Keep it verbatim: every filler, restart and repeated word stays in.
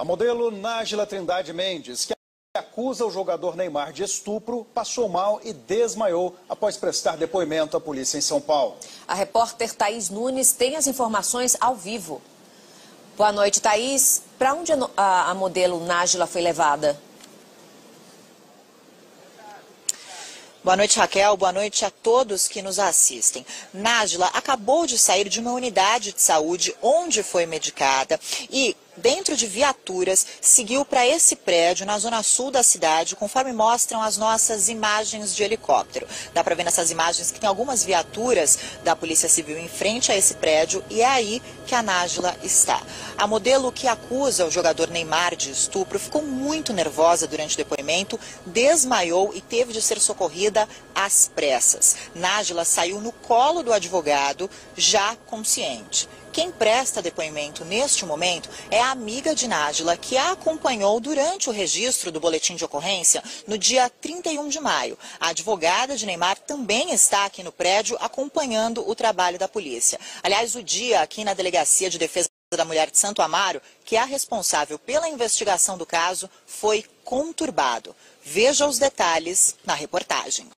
A modelo Najila Trindade Mendes, que acusa o jogador Neymar de estupro, passou mal e desmaiou após prestar depoimento à polícia em São Paulo. A repórter Thaís Nunes tem as informações ao vivo. Boa noite, Thaís. Para onde a modelo Najila foi levada? Boa noite, Raquel. Boa noite a todos que nos assistem. Najila acabou de sair de uma unidade de saúde onde foi medicada e, dentro de viaturas, seguiu para esse prédio na zona sul da cidade, conforme mostram as nossas imagens de helicóptero. Dá para ver nessas imagens que tem algumas viaturas da Polícia Civil em frente a esse prédio e é aí que a Najila está. A modelo que acusa o jogador Neymar de estupro ficou muito nervosa durante o depoimento, desmaiou e teve de ser socorrida às pressas. Najila saiu no colo do advogado, já consciente. Quem presta depoimento neste momento é a amiga de Najila, que a acompanhou durante o registro do boletim de ocorrência no dia trinta e um de maio. A advogada de Neymar também está aqui no prédio acompanhando o trabalho da polícia. Aliás, o dia aqui na Delegacia de Defesa da Mulher de Santo Amaro, que é a responsável pela investigação do caso, foi conturbado. Veja os detalhes na reportagem.